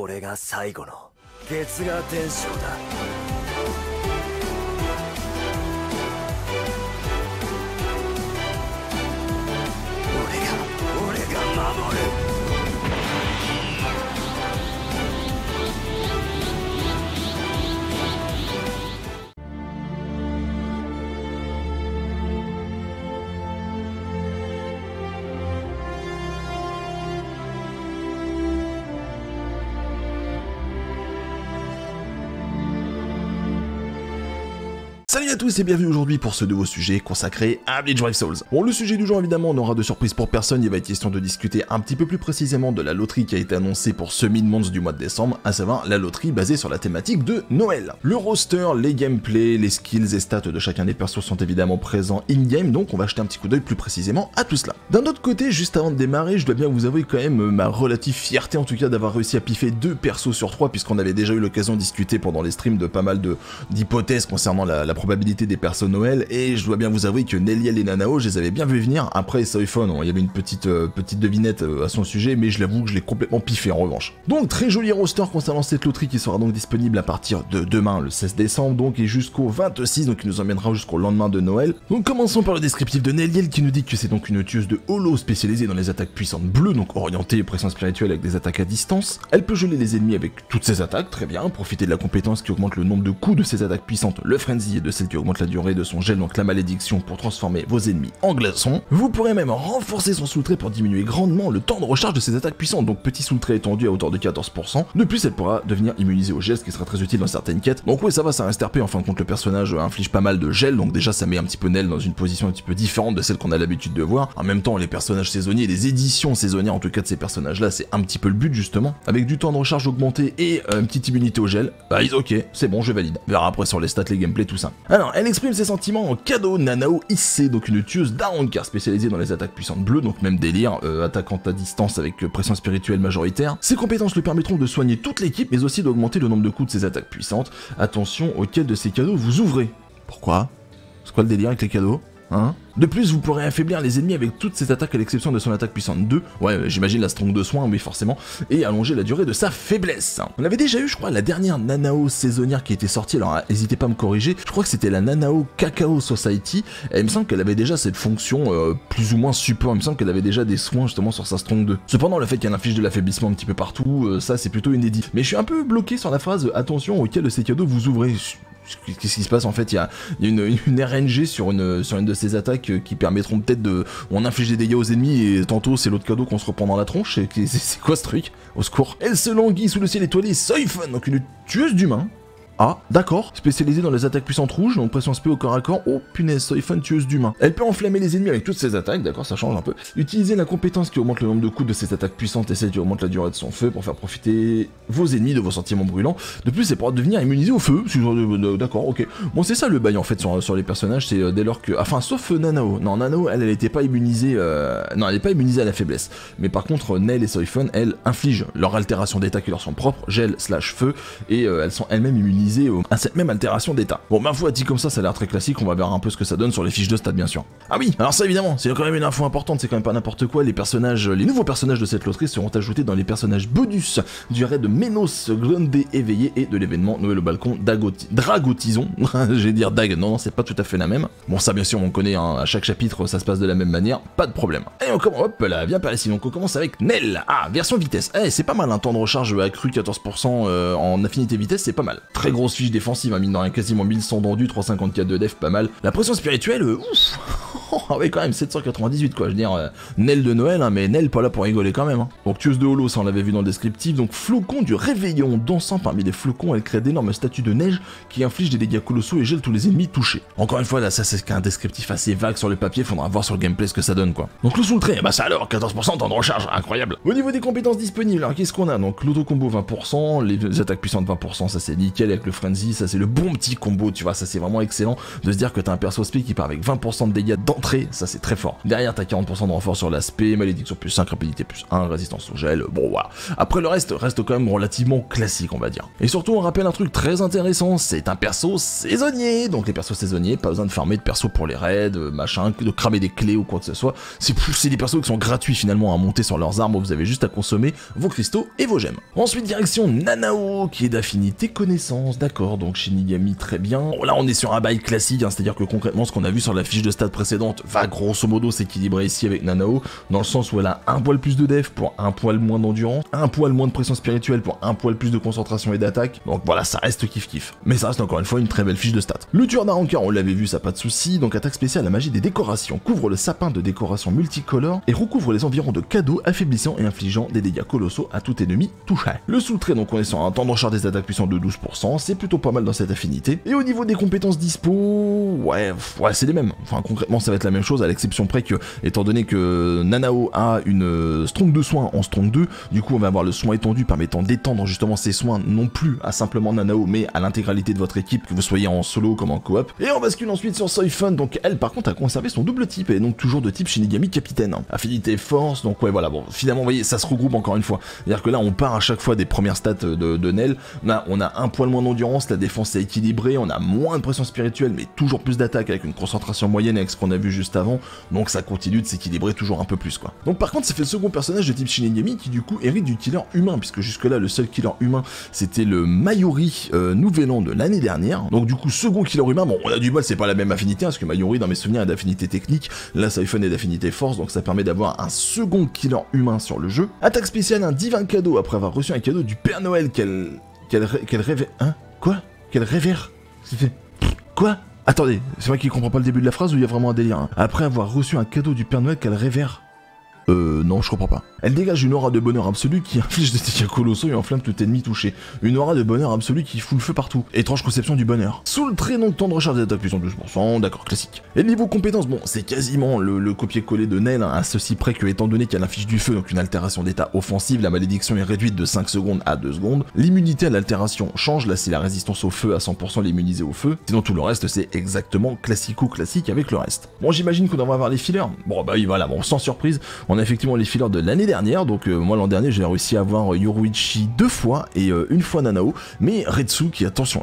これが最後の月牙伝承だ。Salut à tous et bienvenue aujourd'hui pour ce nouveau sujet consacré à Bleach Brave Souls. Bon, le sujet du jour évidemment n'aura de surprise pour personne, il va être question de discuter un petit peu plus précisément de la loterie qui a été annoncée pour ce mid-month du mois de décembre, à savoir la loterie basée sur la thématique de Noël. Le roster, les gameplays, les skills et stats de chacun des persos sont évidemment présents in-game, donc on va jeter un petit coup d'œil plus précisément à tout cela. D'un autre côté, juste avant de démarrer, je dois bien vous avouer quand même ma relative fierté en tout cas d'avoir réussi à piffer 2 persos sur 3, puisqu'on avait déjà eu l'occasion de discuter pendant les streams de pas mal d'hypothèses concernant la probabilité des persos Noël, et je dois bien vous avouer que Neliel et Nanao, je les avais bien vu venir. Après Soifon, il y avait une petite devinette à son sujet, mais je l'avoue que je l'ai complètement piffé en revanche. Donc très joli roster concernant cette loterie qui sera donc disponible à partir de demain le 16 décembre donc, et jusqu'au 26, donc qui nous emmènera jusqu'au lendemain de Noël. Donc commençons par le descriptif de Neliel qui nous dit que c'est donc une tueuse de holo spécialisée dans les attaques puissantes bleues, donc orientée pression spirituelle avec des attaques à distance. Elle peut geler les ennemis avec toutes ses attaques, très bien, profiter de la compétence qui augmente le nombre de coups de ses attaques puissantes, le frenzy, et de celle qui augmente la durée de son gel, donc la malédiction, pour transformer vos ennemis en glaçons. Vous pourrez même renforcer son sous-trait pour diminuer grandement le temps de recharge de ses attaques puissantes, donc petit sous-trait étendu à hauteur de 14%. De plus, elle pourra devenir immunisée au gel, ce qui sera très utile dans certaines quêtes. Donc oui, ça va, ça reste RP, enfin contre le personnage inflige pas mal de gel, donc déjà ça met un petit peu Nel dans une position un petit peu différente de celle qu'on a l'habitude de voir. En même temps, les personnages saisonniers, les éditions saisonnières en tout cas de ces personnages-là, c'est un petit peu le but justement. Avec du temps de recharge augmenté et une petite immunité au gel, bah ils ok, c'est bon, je valide. On verra après sur les stats, les gameplays, tout ça. Alors, elle exprime ses sentiments en cadeau. Nanao Ise, donc une tueuse d'Arankar spécialisée dans les attaques puissantes bleues, donc même délire, attaquant à distance avec pression spirituelle majoritaire. Ses compétences lui permettront de soigner toute l'équipe, mais aussi d'augmenter le nombre de coups de ses attaques puissantes. Attention auquel de ces cadeaux vous ouvrez. Pourquoi? C'est quoi le délire avec les cadeaux? Hein? De plus, vous pourrez affaiblir les ennemis avec toutes ses attaques à l'exception de son attaque puissante 2, ouais j'imagine la strong de soin, oui forcément, et allonger la durée de sa faiblesse. On avait déjà eu, je crois, la dernière Nanao saisonnière qui était sortie, alors n'hésitez pas à me corriger, je crois que c'était la Nanao Cacao Society, et il me semble qu'elle avait déjà cette fonction plus ou moins support, il me semble qu'elle avait déjà des soins justement sur sa strong 2. Cependant, le fait qu'elle inflige de l'affaiblissement un petit peu partout, ça c'est plutôt inédit. Mais je suis un peu bloqué sur la phrase « attention auquel de ces cadeaux vous ouvrez ». Qu'est-ce qui se passe en fait? Il y a une RNG sur une de ces attaques qui permettront peut-être de... On inflige des dégâts aux ennemis et tantôt c'est l'autre cadeau qu'on se reprend dans la tronche. C'est quoi ce truc? Au secours. Elle se languit sous le ciel étoilé. Soifon, donc une tueuse d'humains. Ah, d'accord. Spécialisée dans les attaques puissantes rouges, donc pression spé au corps à corps. Oh punaise, Soifon tueuse d'humains. Elle peut enflammer les ennemis avec toutes ses attaques, d'accord, ça change un peu. Utiliser la compétence qui augmente le nombre de coups de ses attaques puissantes et celle qui augmente la durée de son feu pour faire profiter vos ennemis de vos sentiments brûlants. De plus, elle pourra devenir immunisée au feu. D'accord, ok. Bon, c'est ça le bail en fait sur les personnages, c'est dès lors que... Enfin, sauf Nanao. Non, Nanao, elle n'était pas immunisée... Non, elle n'est pas immunisée à la faiblesse. Mais par contre, Nel et Soifon, elles infligent leur altération d'état qui leur sont propres, gel slash feu, et elles sont elles-mêmes immunisées à cette même altération d'état. Bon, ma foi dit comme ça, ça a l'air très classique, on va voir un peu ce que ça donne sur les fiches de stats bien sûr. Ah oui, alors ça évidemment, c'est quand même une info importante, c'est quand même pas n'importe quoi, les personnages, les nouveaux personnages de cette loterie seront ajoutés dans les personnages bonus du raid de Menos Grande éveillé et de l'événement Noël au balcon Dragotison, j'ai dire Dag, non c'est pas tout à fait la même. Bon ça bien sûr on connaît, hein, à chaque chapitre ça se passe de la même manière, pas de problème. Et on commence, hop là, viens par ici, donc on commence avec Nel, ah version vitesse, eh c'est pas mal, un temps de recharge accru 14% en affinité vitesse, c'est pas mal. Très grosse fiche défensive, hein, mine de rien, quasiment 1100 d'endu, 354 de def, pas mal. La pression spirituelle, ouf. Ah oui quand même, 798 quoi, je veux dire, Nel de Noël, hein, mais Nel pas là pour rigoler quand même. Hein. Donc tueuse de holo, ça on l'avait vu dans le descriptif, donc flocon du réveillon, dansant parmi les flocons, elle crée d'énormes statues de neige qui infligent des dégâts colossaux et gèlent tous les ennemis touchés. Encore une fois, là ça c'est un descriptif assez vague sur le papier, faudra voir sur le gameplay ce que ça donne quoi. Donc le sous-trait, bah ça alors, 14% temps de recharge, incroyable. Au niveau des compétences disponibles, alors qu'est-ce qu'on a? Donc l'auto-combo 20%, les attaques puissantes 20%, ça c'est nickel, avec le frenzy, ça c'est le bon petit combo, tu vois, ça c'est vraiment excellent de se dire que t'as un perso spé qui part avec 20% de dégâts d'entrée rentrée, ça c'est très fort. Derrière t'as 40% de renfort sur l'aspect, malédiction plus 5, rapidité plus 1, résistance au gel, bon voilà. Après le reste reste quand même relativement classique on va dire. Et surtout on rappelle un truc très intéressant, c'est un perso saisonnier. Donc les persos saisonniers, pas besoin de farmer de persos pour les raids, machin, de cramer des clés ou quoi que ce soit. C'est des persos qui sont gratuits finalement à monter sur leurs armes, vous avez juste à consommer vos cristaux et vos gemmes. Ensuite direction Nanao qui est d'affinité connaissance, d'accord, donc Shinigami très bien. Bon, là on est sur un bail classique, hein, c'est-à-dire que concrètement ce qu'on a vu sur la fiche de stats précédente va grosso modo s'équilibrer ici avec Nanao, dans le sens où elle a un poil plus de def pour un poil moins d'endurance, un poil moins de pression spirituelle pour un poil plus de concentration et d'attaque, donc voilà ça reste kiff kiff. Mais ça reste encore une fois une très belle fiche de stats. Le tueur d'Arancard on l'avait vu, ça pas de souci, donc attaque spéciale la magie des décorations, couvre le sapin de décoration multicolore et recouvre les environs de cadeaux affaiblissant et infligeant des dégâts colossaux à tout ennemi touché. Le sous-trait donc on est sur un temps de recharge des attaques puissant de 12%, c'est plutôt pas mal dans cette affinité. Et au niveau des compétences dispo, ouais c'est les mêmes, enfin concrètement ça va être la même chose à l'exception près que, étant donné que Nanao a une strong de soins en strong 2, du coup on va avoir le soin étendu permettant d'étendre justement ses soins non plus à simplement Nanao mais à l'intégralité de votre équipe, que vous soyez en solo comme en coop. Et on bascule ensuite sur Soifon, donc elle par contre a conservé son double type, et donc toujours de type Shinigami capitaine. Affinité force, donc ouais voilà, bon finalement vous voyez ça se regroupe encore une fois, c'est-à-dire que là on part à chaque fois des premières stats de Nel, là on a un poil moins d'endurance, la défense est équilibrée, on a moins de pression spirituelle mais toujours plus d'attaque avec une concentration moyenne avec ce qu'on a vu juste avant, donc ça continue de s'équilibrer toujours un peu plus quoi. Donc par contre ça fait le second personnage de type Shinigami qui du coup hérite du killer humain, puisque jusque là le seul killer humain c'était le Mayuri nouvel an de l'année dernière, donc du coup second killer humain, bon on a du mal c'est pas la même affinité hein, parce que Mayuri dans mes souvenirs est d'affinité technique, là Soifon est d'affinité force, donc ça permet d'avoir un second killer humain sur le jeu. Attaque spéciale, un divin cadeau après avoir reçu un cadeau du Père Noël qu'elle révère... Hein? Quoi? Qu'elle révère? Quoi? Attendez, c'est moi qui comprends pas le début de la phrase ou il y a vraiment un délire hein. Après avoir reçu un cadeau du Père Noël qu'elle révère... non, je comprends pas. Elle dégage une aura de bonheur absolu qui inflige des dégâts colossaux et enflamme tout ennemi touché. Une aura de bonheur absolu qui fout le feu partout. Étrange conception du bonheur. Sous le trait, donc, temps de recharge d'attaque puissant 12%, d'accord, classique. Et niveau compétences, bon, c'est quasiment le copier-coller de Nel, hein, à ceci près que, étant donné qu'elle inflige du feu, donc une altération d'état offensive, la malédiction est réduite de 5 secondes à 2 secondes. L'immunité à l'altération change, là, c'est la résistance au feu à 100% l'immunisée au feu. Sinon, tout le reste, c'est exactement classico-classique avec le reste. Bon, j'imagine qu'on va avoir les fillers. Bon, bah oui, voilà, bon, sans surprise, on a effectivement les fillers de l'année dernière, donc moi l'an dernier j'ai réussi à avoir Yoruichi 2 fois et une fois Nanao, mais Retsu qui attention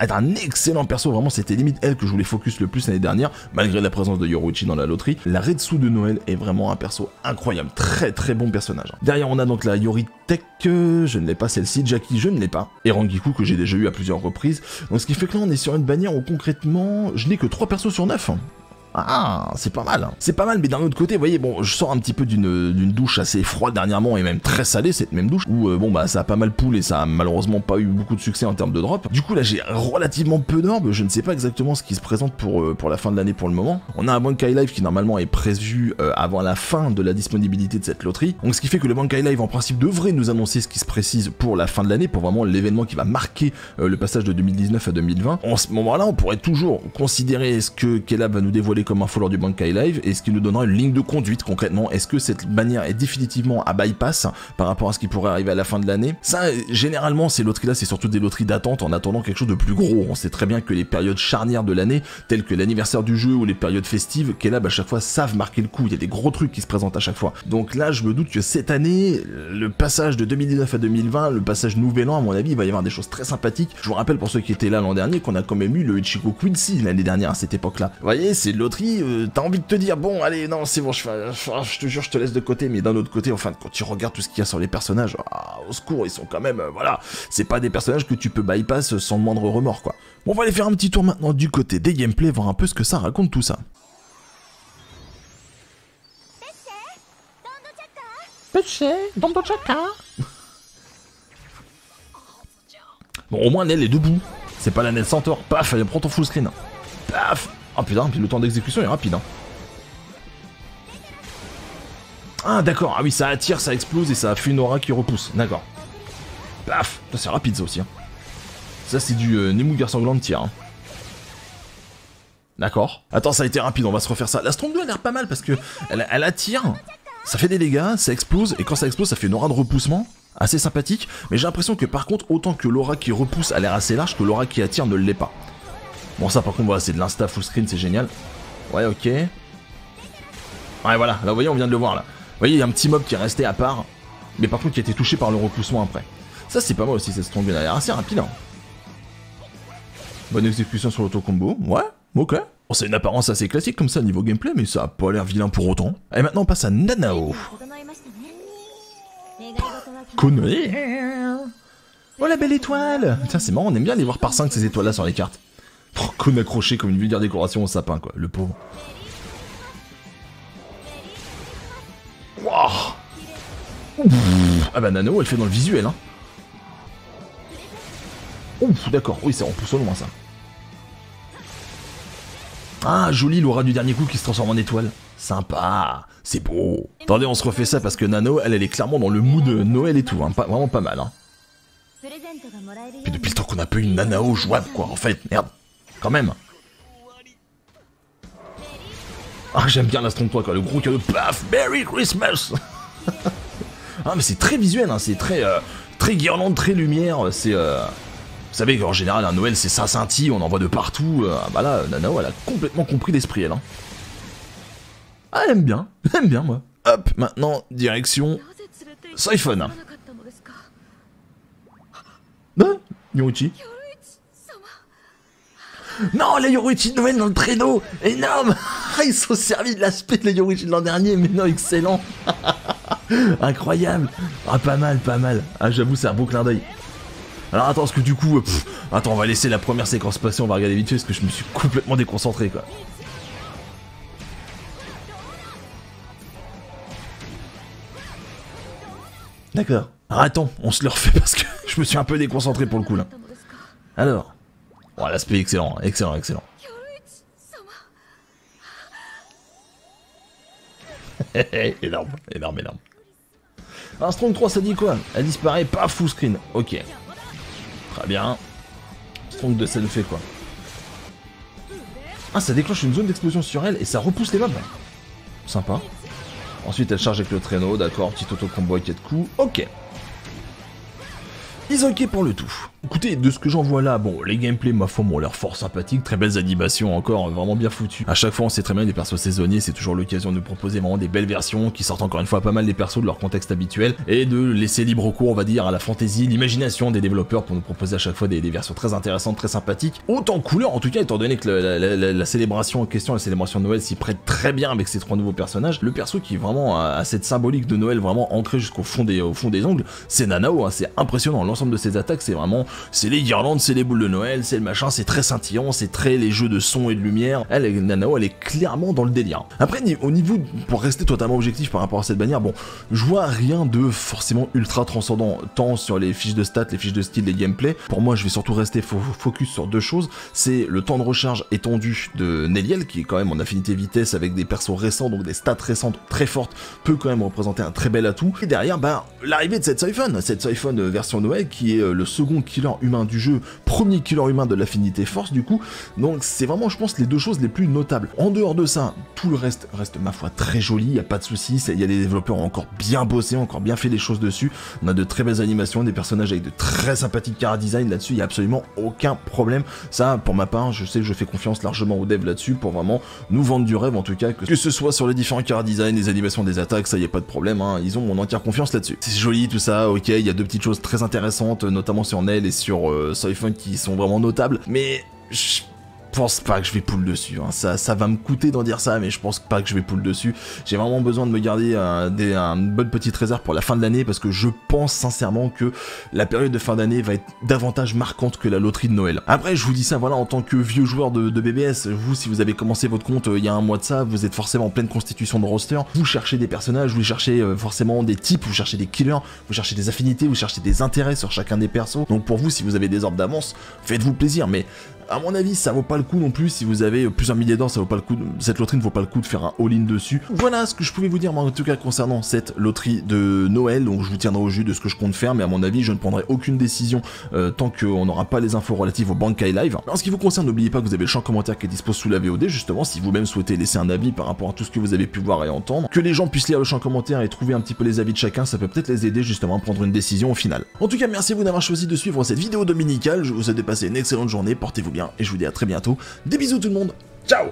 est un excellent perso, vraiment c'était limite elle que je voulais focus le plus l'année dernière, malgré la présence de Yoruichi dans la loterie, la Retsu de Noël est vraiment un perso incroyable, très très bon personnage. Derrière on a donc la Yoritech, je ne l'ai pas celle-ci, Jackie je ne l'ai pas, et Rangiku que j'ai déjà eu à plusieurs reprises, donc ce qui fait que là on est sur une bannière où concrètement je n'ai que 3 persos sur 9. Ah, c'est pas mal, c'est pas mal, mais d'un autre côté, vous voyez, bon, je sors un petit peu d'une douche assez froide dernièrement, et même très salée, cette même douche, où, bon, bah, ça a pas mal poulé, ça a malheureusement pas eu beaucoup de succès en termes de drop. Du coup, là, j'ai relativement peu d'orbes, je ne sais pas exactement ce qui se présente pour la fin de l'année pour le moment. On a un Bankai Live qui, normalement, est prévu avant la fin de la disponibilité de cette loterie, donc ce qui fait que le Bankai Live, en principe, devrait nous annoncer ce qui se précise pour la fin de l'année, pour vraiment l'événement qui va marquer le passage de 2019 à 2020. En ce moment-là, on pourrait toujours considérer ce que Kelab va nous dévoiler comme info lors du Bankai Live, et ce qui nous donnera une ligne de conduite concrètement. Est-ce que cette bannière est définitivement à bypass par rapport à ce qui pourrait arriver à la fin de l'année? Ça, généralement, ces loteries-là, c'est surtout des loteries d'attente en attendant quelque chose de plus gros. On sait très bien que les périodes charnières de l'année, telles que l'anniversaire du jeu ou les périodes festives, Kelab à chaque fois savent marquer le coup. Il y a des gros trucs qui se présentent à chaque fois. Donc là, je me doute que cette année, le passage de 2019 à 2020, le passage nouvel an, à mon avis, il va y avoir des choses très sympathiques. Je vous rappelle, pour ceux qui étaient là l'an dernier, qu'on a quand même eu le Ichigo Quincy l'année dernière à cette époque-là. Vous voyez, c'est t'as envie de te dire bon allez non c'est bon je te jure je te laisse de côté, mais d'un autre côté enfin quand tu regardes tout ce qu'il y a sur les personnages, ah, au secours ils sont quand même voilà, c'est pas des personnages que tu peux bypass sans moindre remords quoi. Bon on va aller faire un petit tour maintenant du côté des gameplays, voir un peu ce que ça raconte tout ça. Bon au moins Nel est debout, c'est pas la Nel Centaure, paf allez prends ton full screen, paf. Ah oh putain, puis le temps d'exécution est rapide hein. Ah d'accord, ah oui ça attire, ça explose et ça fait une aura qui repousse, d'accord. Paf, c'est rapide ça aussi hein. Ça c'est du Nemo garçon gland de tir hein. D'accord. Attends ça a été rapide, on va se refaire ça. La Strong 2 elle a l'air pas mal parce que elle attire, ça fait des dégâts, ça explose, et quand ça explose ça fait une aura de repoussement. Assez sympathique, mais j'ai l'impression que par contre autant que l'aura qui repousse a l'air assez large, que l'aura qui attire ne l'est pas. Bon ça par contre voilà, c'est de l'insta full screen, c'est génial. Ouais ok. Ouais, voilà, là vous voyez, on vient de le voir là. Vous voyez, il y a un petit mob qui est resté à part, mais par contre qui a été touché par le repoussement après. Ça, c'est pas mal aussi, cette strong gun, elle a l'air assez rapide. Hein. Bonne exécution sur l'auto-combo, ouais, ok. Bon, c'est une apparence assez classique comme ça niveau gameplay, mais ça a pas l'air vilain pour autant. Et maintenant, on passe à Nanao. Connerie. Oh la belle étoile! Tiens, c'est marrant, on aime bien les voir par 5 ces étoiles là sur les cartes. Oh, con accroché comme une vulgaire décoration au sapin, quoi, le pauvre. Wow. Ah bah Nanao, elle fait dans le visuel, hein. Ouf, d'accord, oui, ça repousse au loin ça. Ah, joli l'aura du dernier coup qui se transforme en étoile. Sympa, c'est beau. Attendez, on se refait ça parce que Nanao, elle est clairement dans le mood de Noël et tout, hein. Pas, vraiment pas mal, hein. Puis depuis le temps qu'on a pas eu une Nanao jouable, quoi, en fait, merde. Quand même. Ah, j'aime bien la strong toi, quoi, le gros cadeau, paf, Merry Christmas. Ah, mais c'est très visuel, hein, c'est très, très guirlande, très lumière, c'est... Vous savez qu'en général, un Noël, c'est ça scintille, on en voit de partout. Bah là, Nanao, elle a complètement compris l'esprit, elle. Hein. Ah, elle aime bien, moi. Hop, maintenant, direction... Soifon. Hein, Yoruichi. Non, les Yoruichi de Noël dans le traîneau. Énorme. Ils sont servis de l'aspect de les Yoruichi de l'an dernier, mais non, excellent. Incroyable. Ah, pas mal, pas mal. Ah, j'avoue, c'est un beau clin d'œil. Alors attends, parce que du coup, attends, on va laisser la première séquence passer, on va regarder vite fait, parce que je me suis complètement déconcentré, quoi. D'accord. Alors attends, on se le refait, parce que je me suis un peu déconcentré pour le coup, là. Alors. Oh, l'aspect excellent, excellent, excellent. Énorme, énorme, énorme. Un strong 3, ça dit quoi? Elle disparaît, pas full screen, ok. Très bien. Strong 2, ça le fait quoi. Ah, ça déclenche une zone d'explosion sur elle et ça repousse les mobs. Sympa. Ensuite, elle charge avec le traîneau, d'accord. Petit auto-combo avec 4 coups. Ok. Ils ont ok pour le tout. Écoutez, de ce que j'en vois là, bon, les gameplays, ma foi, m'ont l'air fort sympathiques. Très belles animations encore, vraiment bien foutues. À chaque fois, on sait très bien les persos saisonniers, c'est toujours l'occasion de proposer vraiment des belles versions qui sortent encore une fois pas mal des persos de leur contexte habituel et de laisser libre cours, on va dire, à la fantaisie, l'imagination des développeurs pour nous proposer à chaque fois des versions très intéressantes, très sympathiques. Autant couleur, en tout cas, étant donné que la célébration en question, la célébration de Noël, s'y prête très bien avec ces 3 nouveaux personnages. Le perso qui est vraiment à cette symbolique de Noël, vraiment ancrée jusqu'au fond des ongles, c'est Nanao, hein, c'est impressionnant. L'ensemble de ses attaques, c'est vraiment... C'est les guirlandes, c'est les boules de Noël, c'est le machin, c'est très scintillant, c'est très les jeux de son et de lumière. Elle, Nanao, elle est clairement dans le délire. Après, au niveau, pour rester totalement objectif par rapport à cette bannière, bon, je vois rien de forcément ultra transcendant, tant sur les fiches de stats, les fiches de style, les gameplays. Pour moi, je vais surtout rester focus sur 2 choses. C'est le temps de recharge étendu de Neliel, qui est quand même en affinité vitesse avec des persos récents, donc des stats récentes très fortes, peut quand même représenter un très bel atout. Et derrière, bah, l'arrivée de cette Soifon version Noël, qui est le second killer humain du jeu, premier killer humain de l'affinité force du coup, donc c'est vraiment je pense les 2 choses les plus notables. En dehors de ça, tout le reste reste ma foi très joli, il n'y a pas de soucis, il y a des développeurs ont encore bien bossé, ont encore bien fait les choses dessus, on a de très belles animations, des personnages avec de très sympathiques chara design là-dessus, il n'y a absolument aucun problème. Ça pour ma part, je sais que je fais confiance largement aux devs là-dessus pour vraiment nous vendre du rêve en tout cas, que ce soit sur les différents chara design, les animations des attaques, ça il n'y a pas de problème, hein, ils ont mon entière confiance là-dessus. C'est joli tout ça, ok, il y a 2 petites choses très intéressantes, notamment sur Nel et sur Soifon qui sont vraiment notables, mais je pense pas que je vais pull dessus, hein. Ça va me coûter d'en dire ça, mais je pense pas que je vais pull dessus. J'ai vraiment besoin de me garder une bonne petite réserve pour la fin de l'année, parce que je pense sincèrement que la période de fin d'année va être davantage marquante que la loterie de Noël. Après je vous dis ça voilà en tant que vieux joueur de BBS, vous si vous avez commencé votre compte il y a un mois de ça, vous êtes forcément en pleine constitution de roster, vous cherchez des personnages, vous cherchez forcément des types, vous cherchez des killers, vous cherchez des affinités, vous cherchez des intérêts sur chacun des persos, donc pour vous si vous avez des orbes d'avance, faites-vous plaisir, mais à mon avis ça vaut pas le coup non plus, si vous avez plusieurs milliers d'or, ça vaut pas le coup, cette loterie ne vaut pas le coup de faire un all-in dessus. Voilà ce que je pouvais vous dire moi en tout cas concernant cette loterie de Noël, donc je vous tiendrai au jus de ce que je compte faire, mais à mon avis je ne prendrai aucune décision tant qu'on n'aura pas les infos relatives au Bankai Live. En ce qui vous concerne, n'oubliez pas que vous avez le champ commentaire qui est dispo sous la VOD, justement si vous-même souhaitez laisser un avis par rapport à tout ce que vous avez pu voir et entendre, que les gens puissent lire le champ commentaire et trouver un petit peu les avis de chacun, ça peut peut-être les aider justement à prendre une décision au final. En tout cas merci à vous d'avoir choisi de suivre cette vidéo dominicale, je vous souhaite de passer une excellente journée, portez-vous bien et je vous dis à très bientôt. Des bisous tout le monde, ciao!